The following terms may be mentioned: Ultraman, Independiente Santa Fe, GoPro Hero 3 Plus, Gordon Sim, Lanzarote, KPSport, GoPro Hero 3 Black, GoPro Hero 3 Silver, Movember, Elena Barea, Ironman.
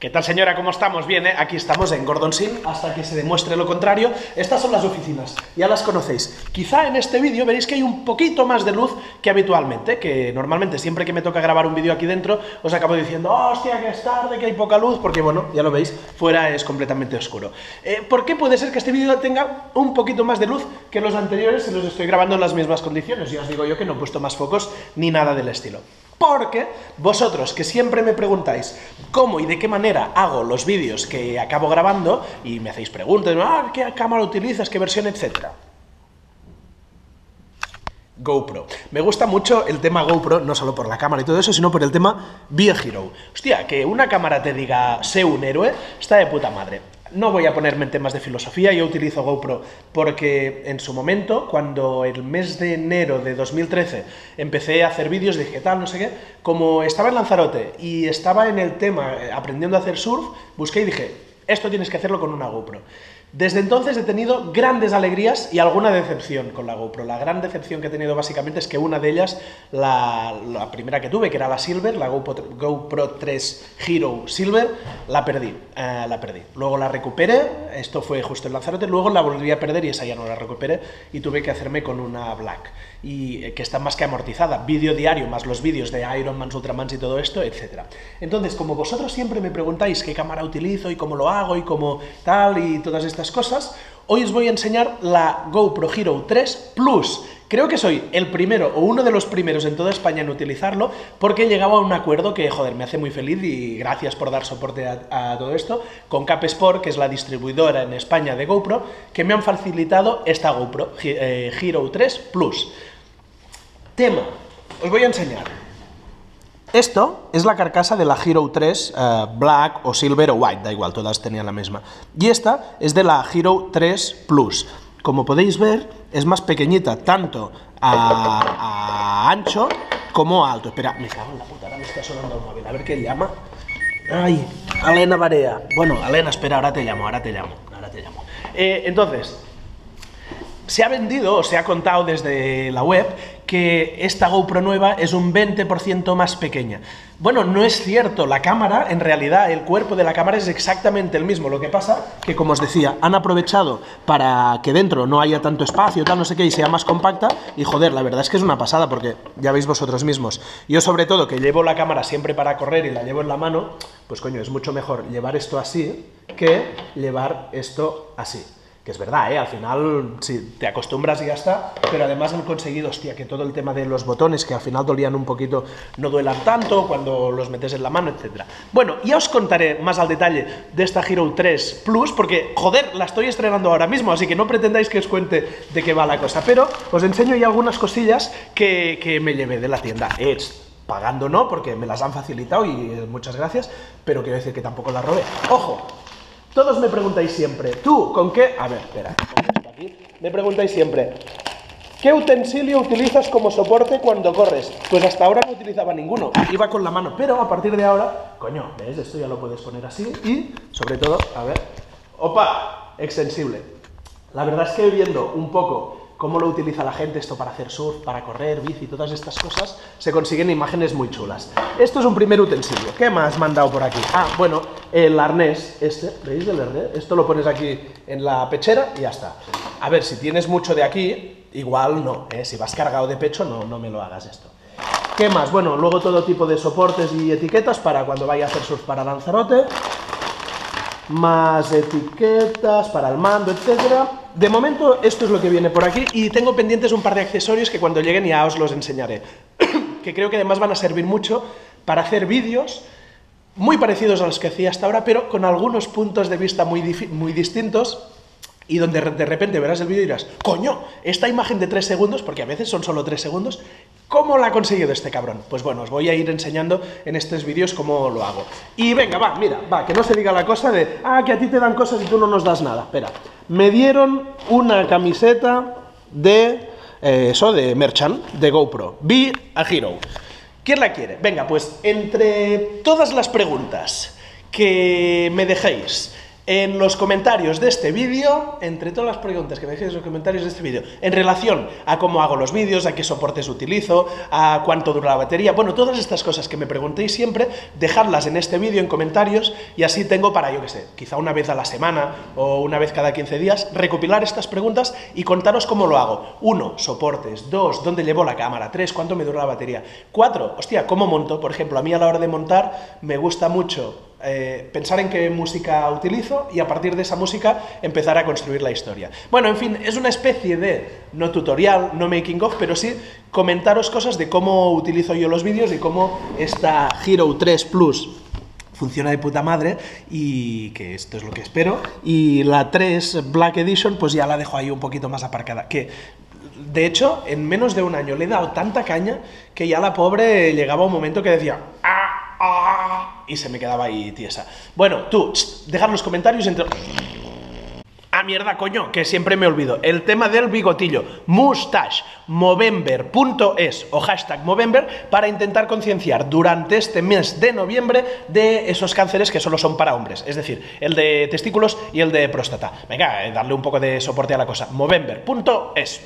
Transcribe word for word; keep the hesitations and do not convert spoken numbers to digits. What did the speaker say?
¿Qué tal, señora? ¿Cómo estamos? Bien, ¿eh? Aquí estamos en Gordon Sim hasta que se demuestre lo contrario. Estas son las oficinas, ya las conocéis. Quizá en este vídeo veréis que hay un poquito más de luz que habitualmente, que normalmente siempre que me toca grabar un vídeo aquí dentro os acabo diciendo, hostia, que es tarde, que hay poca luz, porque bueno, ya lo veis, fuera es completamente oscuro. Eh, ¿Por qué puede ser que este vídeo tenga un poquito más de luz que los anteriores si los estoy grabando en las mismas condiciones? Ya os digo yo que no he puesto más focos ni nada del estilo. Porque vosotros que siempre me preguntáis cómo y de qué manera hago los vídeos que acabo grabando y me hacéis preguntas, ah, ¿qué cámara utilizas? ¿Qué versión? Etcétera. GoPro. Me gusta mucho el tema GoPro, no solo por la cámara y todo eso, sino por el tema Be a Hero. Hostia, que una cámara te diga, sé un héroe, está de puta madre. No voy a ponerme en temas de filosofía, yo utilizo GoPro porque en su momento, cuando el mes de enero de dos mil trece empecé a hacer vídeos, dije tal, no sé qué, como estaba en Lanzarote y estaba en el tema aprendiendo a hacer surf, busqué y dije, esto tienes que hacerlo con una GoPro. Desde entonces he tenido grandes alegrías y alguna decepción con la GoPro. La gran decepción que he tenido básicamente es que una de ellas, la, la primera que tuve, que era la Silver, la GoPro, GoPro tres Hero Silver, la perdí, eh, la perdí. Luego la recuperé, esto fue justo en Lanzarote, luego la volví a perder y esa ya no la recuperé y tuve que hacerme con una Black, y eh, que está más que amortizada, vídeo diario más los vídeos de Ironman, Ultramans y todo esto, etcétera. Entonces, como vosotros siempre me preguntáis qué cámara utilizo y cómo lo hago y cómo tal y todas estas cosas, hoy os voy a enseñar la GoPro Hero tres Plus. Creo que soy el primero o uno de los primeros en toda España en utilizarlo porque he llegado a un acuerdo que, joder, me hace muy feliz y gracias por dar soporte a, a todo esto, con Cap Sport, que es la distribuidora en España de GoPro, que me han facilitado esta GoPro eh, Hero tres Plus. Tema, os voy a enseñar. Esto es la carcasa de la Hero tres eh, Black o Silver o White, da igual, todas tenían la misma. Y esta es de la Hero tres Plus. Como podéis ver, es más pequeñita, tanto a, a ancho como a alto. Espera, me cago en la puta, ahora me está sonando el móvil, a ver qué llama. Ay, Elena Barea. Bueno, Elena, espera, ahora te llamo, ahora te llamo, ahora te llamo. Eh, entonces, se ha vendido, o se ha contado desde la web, que esta GoPro nueva es un veinte por ciento más pequeña. Bueno, no es cierto, la cámara, en realidad, el cuerpo de la cámara es exactamente el mismo, lo que pasa que, como os decía, han aprovechado para que dentro no haya tanto espacio, tal, no sé qué, y sea más compacta, y joder, la verdad es que es una pasada, porque ya veis vosotros mismos. Yo, sobre todo, que llevo la cámara siempre para correr y la llevo en la mano, pues coño, es mucho mejor llevar esto así que llevar esto así. Que es verdad, ¿eh? Al final sí, te acostumbras y ya está, pero además han conseguido, hostia, que todo el tema de los botones, que al final dolían un poquito, no duelan tanto cuando los metes en la mano, etcétera. Bueno, ya os contaré más al detalle de esta Hero tres Plus, porque, joder, la estoy estrenando ahora mismo, así que no pretendáis que os cuente de qué va la cosa, pero os enseño ya algunas cosillas que, que me llevé de la tienda. It's pagando no, porque me las han facilitado y muchas gracias, pero quiero decir que tampoco las robé. ¡Ojo! Todos me preguntáis siempre, ¿tú con qué? A ver, espera, aquí. Me preguntáis siempre, ¿qué utensilio utilizas como soporte cuando corres? Pues hasta ahora no utilizaba ninguno, iba con la mano, pero a partir de ahora, coño, ¿ves? Esto ya lo puedes poner así y, sobre todo, a ver, ¡opa! Extensible. La verdad es que viendo un poco cómo lo utiliza la gente, esto para hacer surf, para correr, bici, todas estas cosas, se consiguen imágenes muy chulas. Esto es un primer utensilio. ¿Qué más me han dado por aquí? Ah, bueno, el arnés, este, ¿veis el arnés? Esto lo pones aquí en la pechera y ya está. A ver, si tienes mucho de aquí, igual no, ¿eh? Si vas cargado de pecho, no, no me lo hagas esto. ¿Qué más? Bueno, luego todo tipo de soportes y etiquetas para cuando vaya a hacer surf para Lanzarote. Más etiquetas para el mando, etcétera. De momento esto es lo que viene por aquí y tengo pendientes un par de accesorios que cuando lleguen ya os los enseñaré, que creo que además van a servir mucho para hacer vídeos muy parecidos a los que hacía hasta ahora, pero con algunos puntos de vista muy, muy distintos. Y donde de repente verás el vídeo y dirás, coño, esta imagen de tres segundos, porque a veces son solo tres segundos, ¿cómo la ha conseguido este cabrón? Pues bueno, os voy a ir enseñando en estos vídeos cómo lo hago. Y venga, va, mira, va, que no se diga la cosa de, ah, que a ti te dan cosas y tú no nos das nada. Espera, me dieron una camiseta de, eh, eso, de Merchant, de GoPro, Be a Hero. ¿Quién la quiere? Venga, pues entre todas las preguntas que me dejéis, en los comentarios de este vídeo, entre todas las preguntas que me dejéis en los comentarios de este vídeo, en relación a cómo hago los vídeos, a qué soportes utilizo, a cuánto dura la batería, bueno, todas estas cosas que me preguntéis siempre, dejadlas en este vídeo, en comentarios, y así tengo para, yo qué sé, quizá una vez a la semana o una vez cada quince días, recopilar estas preguntas y contaros cómo lo hago. Uno, soportes. Dos, dónde llevo la cámara. Tres, cuánto me dura la batería. Cuatro, hostia, cómo monto. Por ejemplo, a mí a la hora de montar me gusta mucho Eh, pensar en qué música utilizo y a partir de esa música empezar a construir la historia. Bueno, en fin, es una especie de, no tutorial, no making of, pero sí comentaros cosas de cómo utilizo yo los vídeos y cómo esta Hero tres Plus funciona de puta madre, y que esto es lo que espero. Y la tres Black Edition pues ya la dejo ahí un poquito más aparcada, que de hecho en menos de un año le he dado tanta caña que ya la pobre llegaba un momento que decía ¡ah! ¡ah! Y se me quedaba ahí tiesa. Bueno, tú, dejad los comentarios entre... ¡Ah, mierda, coño! Que siempre me olvido. El tema del bigotillo. Mustache, Movember punto es o hashtag Movember para intentar concienciar durante este mes de noviembre de esos cánceres que solo son para hombres. Es decir, el de testículos y el de próstata. Venga, darle un poco de soporte a la cosa. Movember punto es.